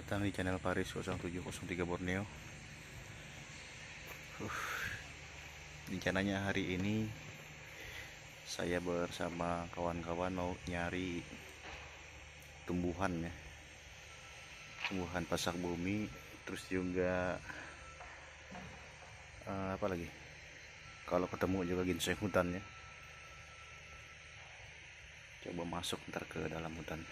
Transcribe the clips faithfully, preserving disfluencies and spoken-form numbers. datang di channel Faris nol tujuh nol tiga Borneo. Uh, rencananya hari ini saya bersama kawan-kawan mau nyari tumbuhan ya, tumbuhan pasak bumi, terus juga uh, apa lagi, kalau ketemu juga ginseng hutan ya. Coba masuk ntar ke dalam hutan.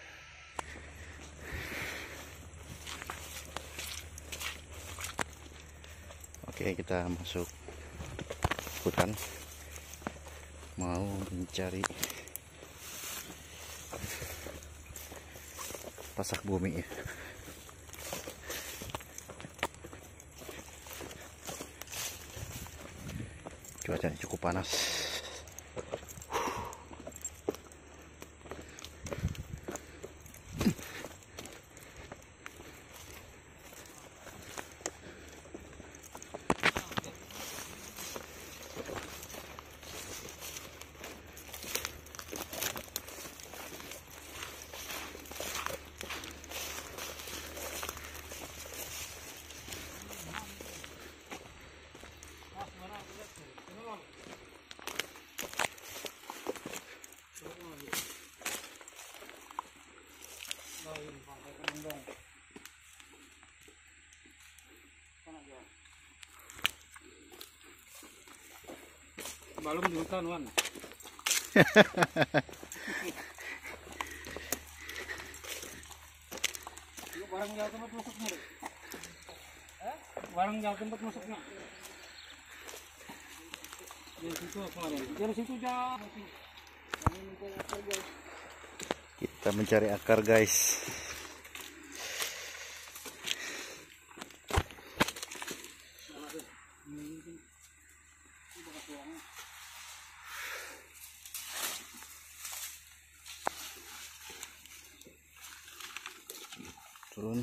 Oke, kita masuk hutan, mau mencari pasak bumi ya. Cuacanya cukup panas. Balum di hutan, Wan. Barang jauh tempat masuknya. Barang jauh tempat masuknya. Dari situ apa lagi? Dari situ jauh. Kita mencari akar, guys. Turun.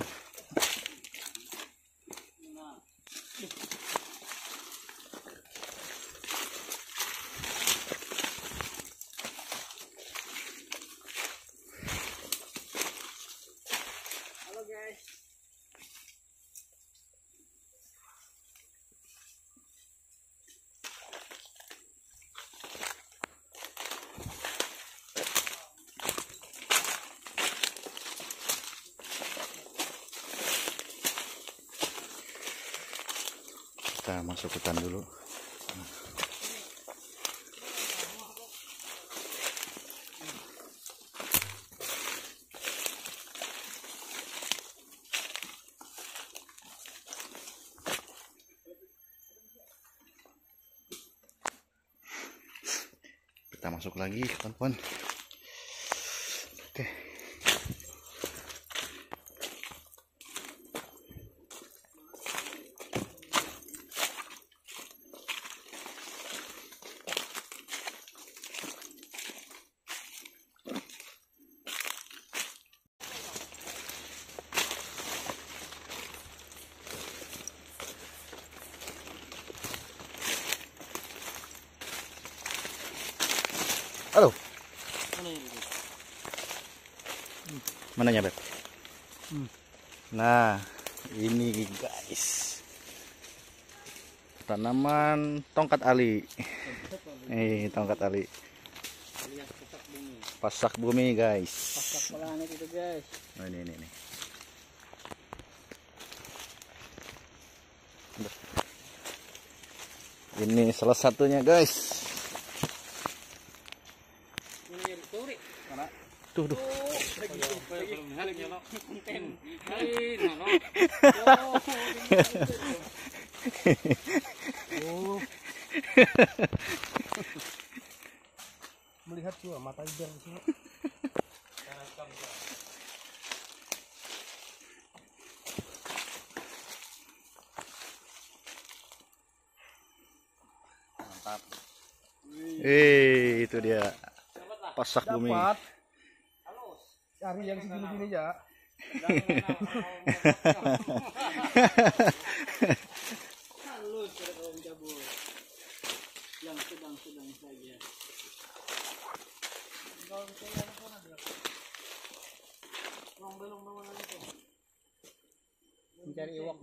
Kita masuk hutan dulu. Kita masuk lagi, teman-teman. Oke. Halo. Mananya, Beb? Hmm. Nah, ini guys, tanaman tongkat ali. Eh, tongkat ali. Pasak bumi, guys. Pasak planet itu, guys. Nah, ini ini ini. Ini salah satunya, guys. Tuh, tuh. Melihat tuh mata hijau. Mantap. Eh, itu dia pasak bumi. Cari yang segini-gini ya. Halus kalau mencabut. Yang sedang-sedang saja. Kalau misalnya ada sana, belum belum belum ada. mencari iwak.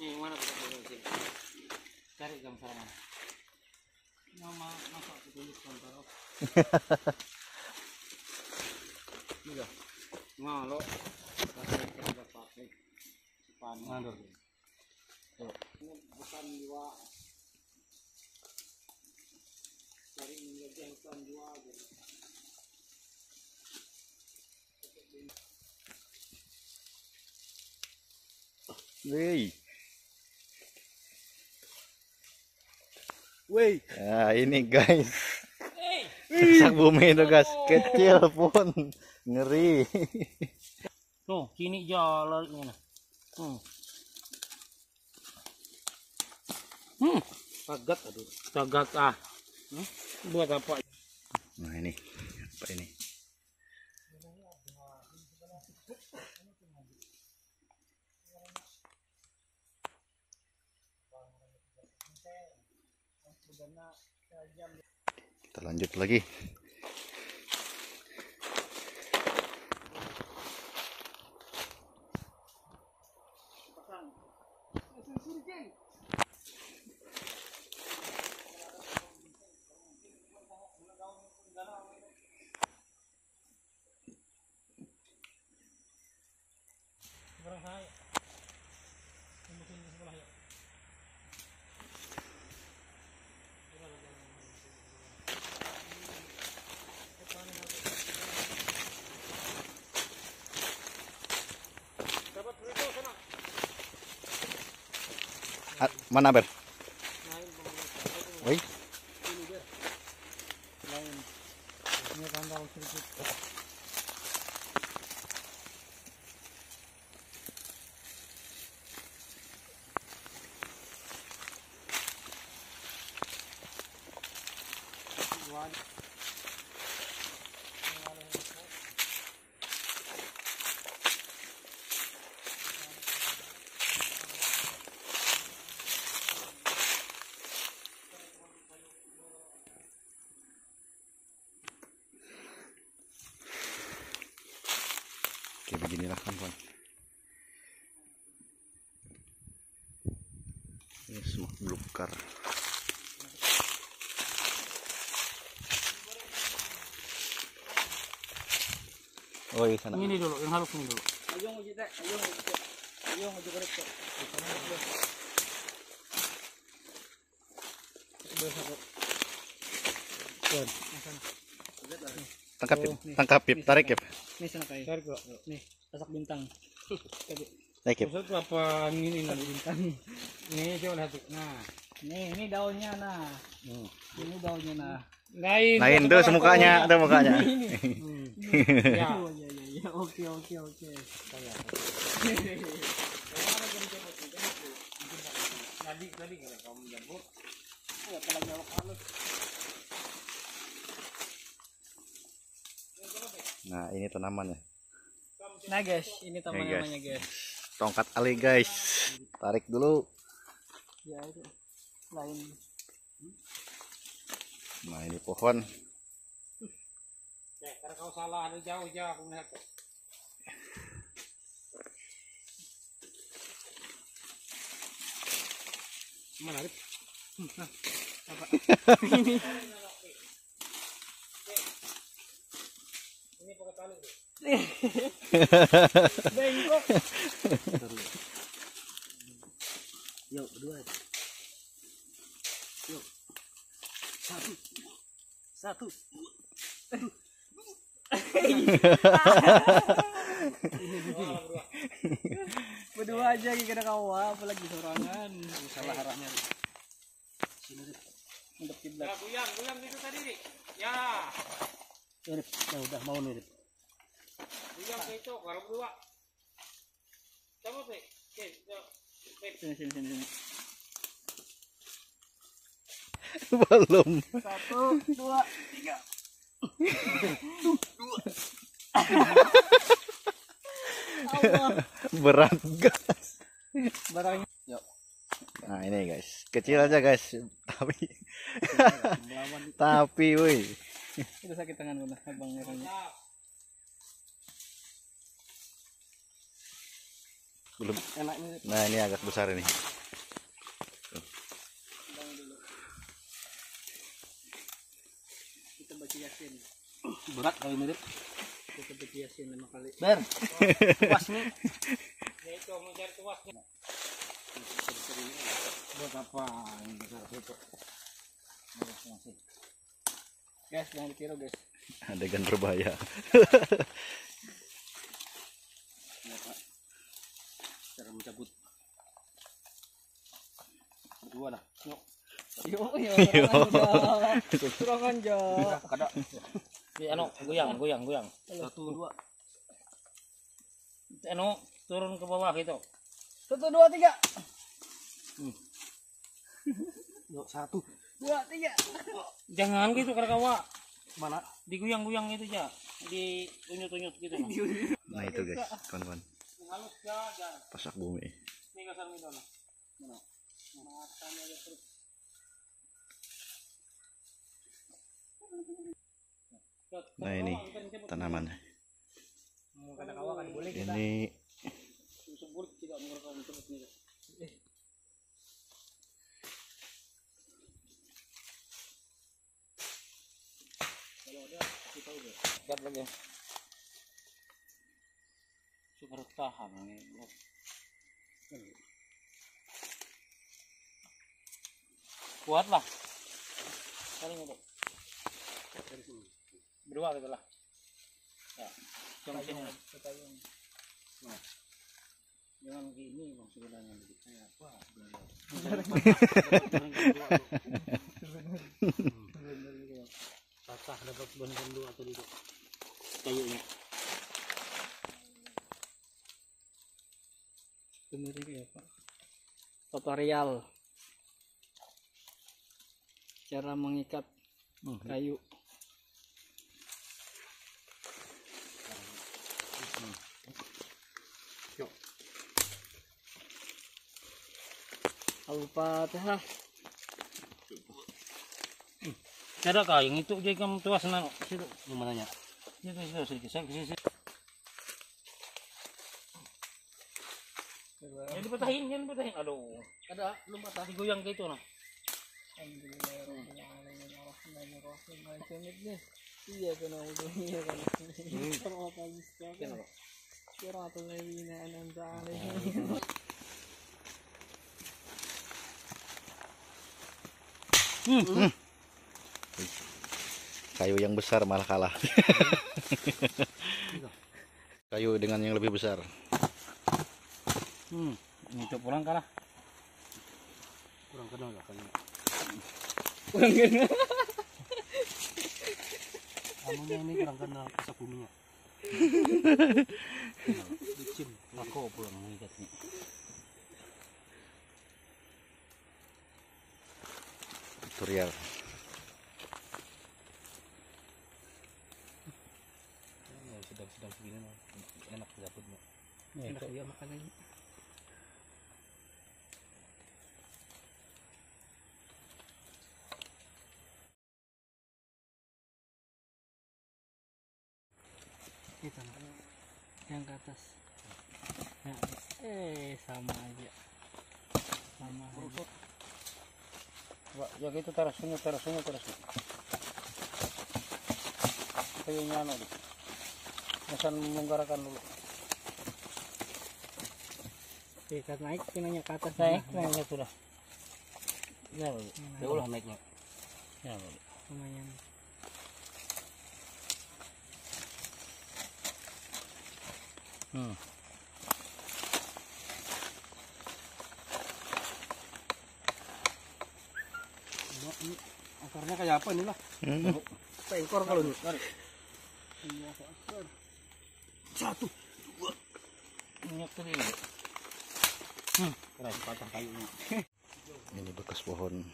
Ini mana kita boleh cari gambar mana? Nama masuk ke tulis gambar. Iya. Nah lo. Mandur. Tuh. Bukan dua. Cari lagi yang bukan dua gitu. Wey. Wey. Nah, ini guys. Pasak bumi itu guys, kecil pun ngeri. Tuh, sini jalan ini. Hmm. Hmm, tagak aduh, tagak ah. Hmm? Buat apa? Nah, ini. Apa ini? Kita lanjut lagi. Mana ber? Woi. Oke, beginilah kawan. Ini semua blukar. Oh, iya sana. Ini dulu, yang halus ini dulu. Ayo ngejita, ayo ngejita. Ayo ngejita korek. Kita tangkap pip, oh, tangkap pip, tarik pip. Nih sana kayak. Tarik kok. Nih, pasak bintang. Tarik pip. Maksud apa ini nanti bintang? Nih, coba lihat. Nah, nih ini daunnya nah. Hmm. Ini daunnya nah. Lain. Lain tuh semukanya, tuh mukanya. Ya. Oke, oke, oke. Tadi tadi enggak kamu jambut. Enggak telah nyolok halus. Nah, ini tanamannya. Nah, guys, ini tanamannya, guys. guys. Tongkat ali, guys. Tarik dulu. Ya, itu. Lain. Nah, ini pohon. Ya, karena kau salah, ada jauh jauh aku melihat. Mana, Arif? Nah, apa? Ini. Bengkok. Yuk, berdua. Yuk. Satu. Satu. Aduh. Berdua aja kira kawa, apalagi sorangan. Salah arahnya. Sini deh. Mendep kiblat. Goyang, goyang itu tadi, Dik. Ya. Dik, udah mau nih, Dik. Iya, itu baru dua. Coba deh. Sini, sini, sini. Belum. Satu, dua, tiga. Dua. Berat gas. Barangnya. Yuk. Nah ini guys, kecil aja guys, tapi tapi woi. Itu sakit tangan gue abang nyerangnya. Belum. Nah ini agak besar ini. Kita baca yasin. Berat kali mirip. Kita baca yasin lima kali. Ber. Tuas nih. Ya itu mau cari tuas. Buat apa ini guys, jangan ditiru guys, adegan berbahaya. Ya, Pak. Cara mencabut berdua lah. Yuk yuk yuk turangan jo kada eno goyang goyang goyang satu dua eno turun ke bawah gitu satu dua tiga. Hmm. Satu, dua, tiga. Jangan gitu kerakawa. Mana? Diguyang-guyang itu ya, diunyut-unyut gitu. Nah itu guys, kawan-kawan. Pasak bumi. Nah ini tanamannya. Ini. Lihat lagi super tahan nih bro. Kuat lah kalian itu berdua gitu lah ya, jangan jangan gini bang, sebenarnya apa patah dapat bener-bener dua atau tiga kayunya bener ya Pak. Tutorial cara mengikat hmm. kayu hmm. Yuk Al-Fatihah. Cara kah yang itu jadi kamu tuas nang situ gimana nya? Ini tuh sedikit sedikit. Yang dipatahin, yang dipatahin. Aduh, ada belum patah digoyang ke itu nah. Alhamdulillahirobbilalamin. Iya kena udunya kan. Kalau apa bisa. Kira atau lewina ananda alaihi. Hmm. Kayu yang besar malah kalah. Kayu dengan yang lebih besar. Hmm, itu kurang kalah. Kurang kenal lah kayu. Kurang kenal. Amunnya ini kurang kenal pasak buminya. Licin, aku pulang mengikatnya. Tutorial. Sedang segini enak dapatnya. Enak dia makanannya. Itu yang ke atas. Nah, eh sama aja. Sama. Coba ya gitu taruh sini, taruh sini, taruh sini. Kayaknya anu deh. Jangan menggarakan dulu. Ikat naik, pinanya ke atas naik, naiknya sudah. Ya, ya ulah naiknya. Ya, lumayan. Hmm. Ini akarnya kayak apa ini lah? Hmm. Pengkor kalau dulu. Iya, akar. Satu, dua, minyak teri. Hmm, keras patah kayunya. Ini bekas pohon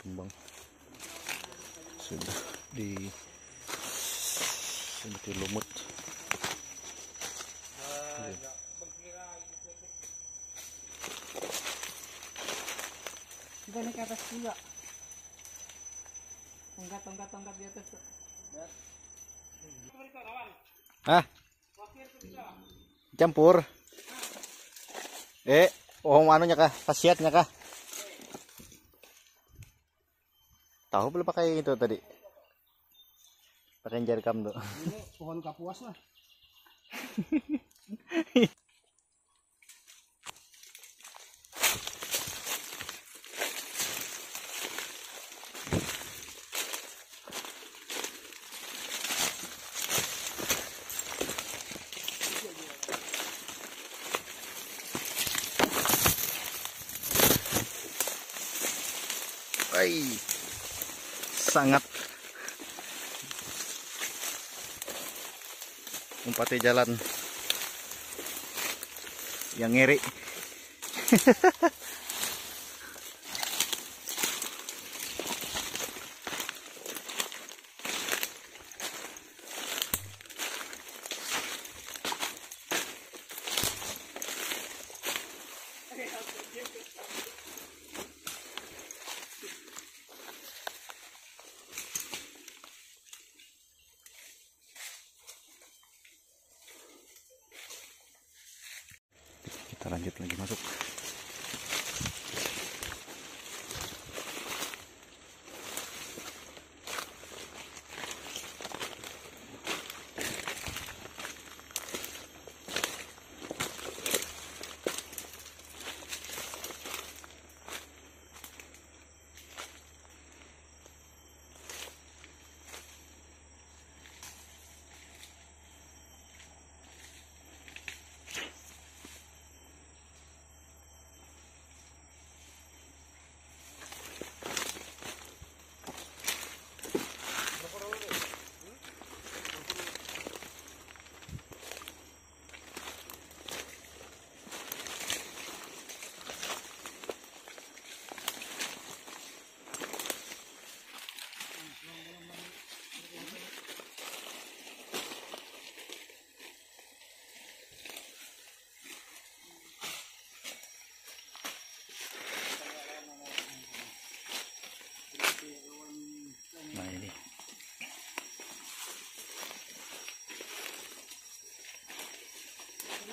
kembang sudah di seperti lumut. Nah, ini ke atas juga. Tongkat, tongkat, tongkat di atas. Ah, campur. Eh, oh manunya kah? Pasiatnya kah? Tahu belum pakai itu tadi? Pakai jarkam tuh. Ini pohon kapuas lah. Ay, sangat umpati jalan yang ngeri. Kita lanjut lagi masuk.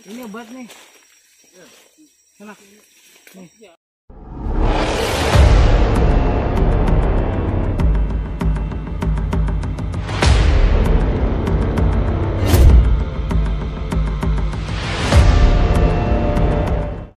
Ini obat nih. Enak. Nih.